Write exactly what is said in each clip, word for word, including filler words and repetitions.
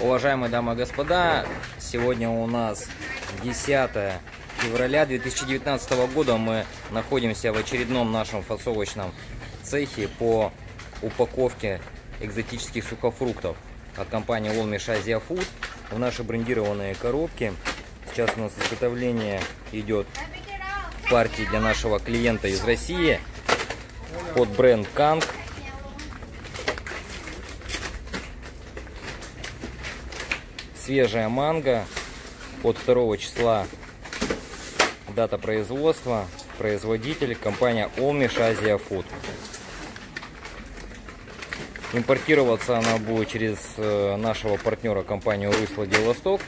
Уважаемые дамы и господа, сегодня у нас десятое февраля две тысячи девятнадцатого года. Мы находимся в очередном нашем фасовочном цехе по упаковке экзотических сухофруктов от компании «OLMISH Asia Food» в наши брендированные коробки. Сейчас у нас изготовление идет партии для нашего клиента из России под бренд «Kang». Свежая манго от второго числа, дата производства, производитель компания «OLMISH Asia Food». Импортироваться она будет через нашего партнера, компанию «Русло-Владивосток»,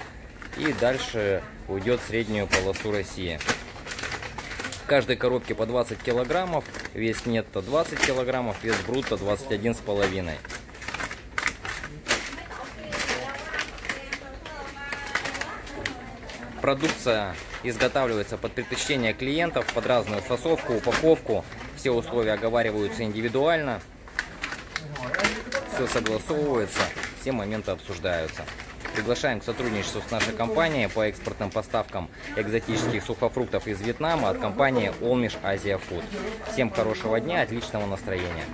и дальше уйдет в среднюю полосу России. В каждой коробке по двадцать килограммов, вес нетто двадцать килограммов, вес брутто двадцать один с половиной. Продукция изготавливается под предпочтение клиентов, под разную фасовку, упаковку. Все условия оговариваются индивидуально. Все согласовывается, все моменты обсуждаются. Приглашаем к сотрудничеству с нашей компанией по экспортным поставкам экзотических сухофруктов из Вьетнама от компании «OLMISH Asia Food». Всем хорошего дня, отличного настроения.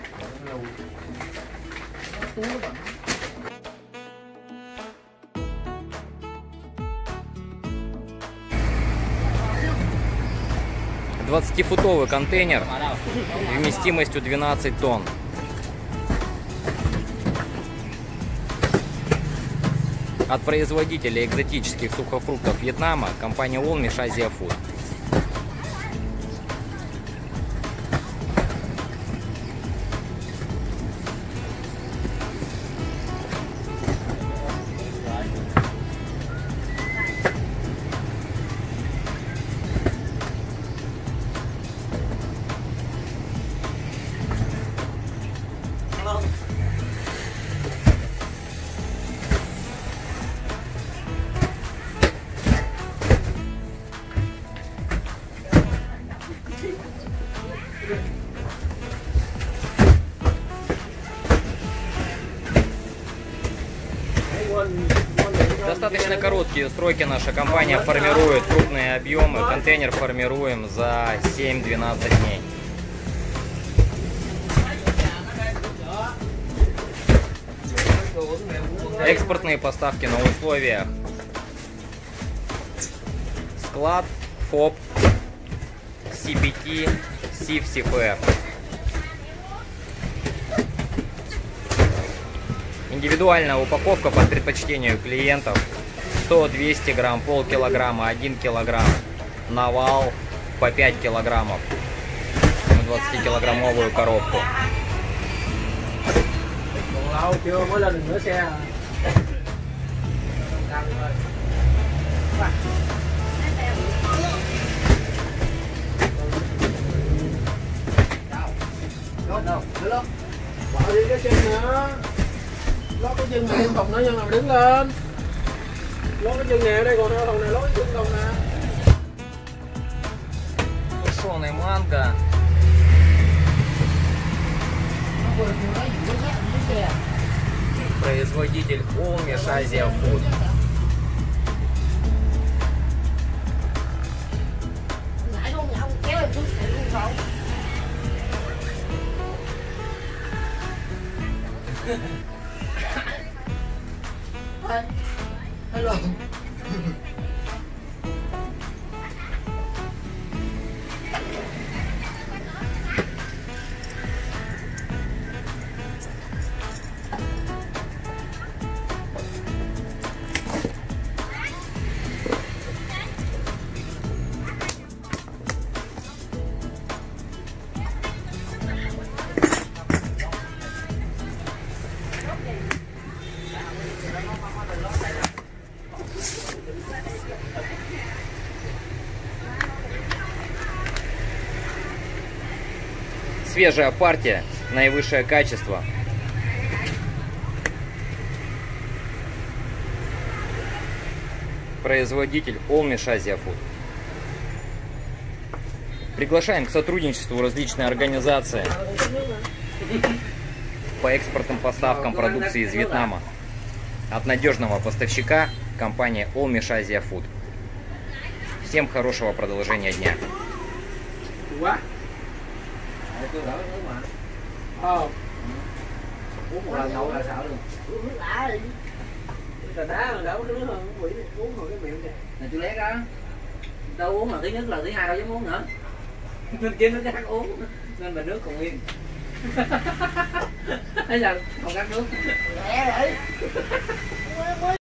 двадцатифутовый контейнер вместимостью двенадцать тонн. От производителя экзотических сухофруктов Вьетнама, компания «OLMISH Asia Food». Достаточно короткие сроки наша компания формирует крупные объемы. Контейнер формируем за семь-двенадцать дней. Экспортные поставки на условиях: склад, ФОП, си би ти, СИФ, си эф. Индивидуальная упаковка под предпочтению клиентов: сто-двести грамм, полкилограмма, один килограмм, навал по пять килограммов в двадцатикилограммовую коробку. Lót cái chân này em Tùng nói nhân làm đứng lên. Lót cái chân nè, đây còn đâu Tùng nè, lót cái chân Tùng nè. Сушеный манго. Производитель «OLMISH Asia Food». Hello. Свежая партия, наивысшее качество. Производитель «OLMISH Asia Food». Приглашаем к сотрудничеству различные организации по экспортным поставкам продукции из Вьетнама. от надежного поставщика компании Олмиш Азия Фуд. Всем хорошего продолжения дня. Đâu uống là thứ nhất, là thứ hai đâu dám uống nữa. Nên kia nó khác uống, nên mà nước còn nguyên. Bây giờ còn khác nước. Lẹ vậy.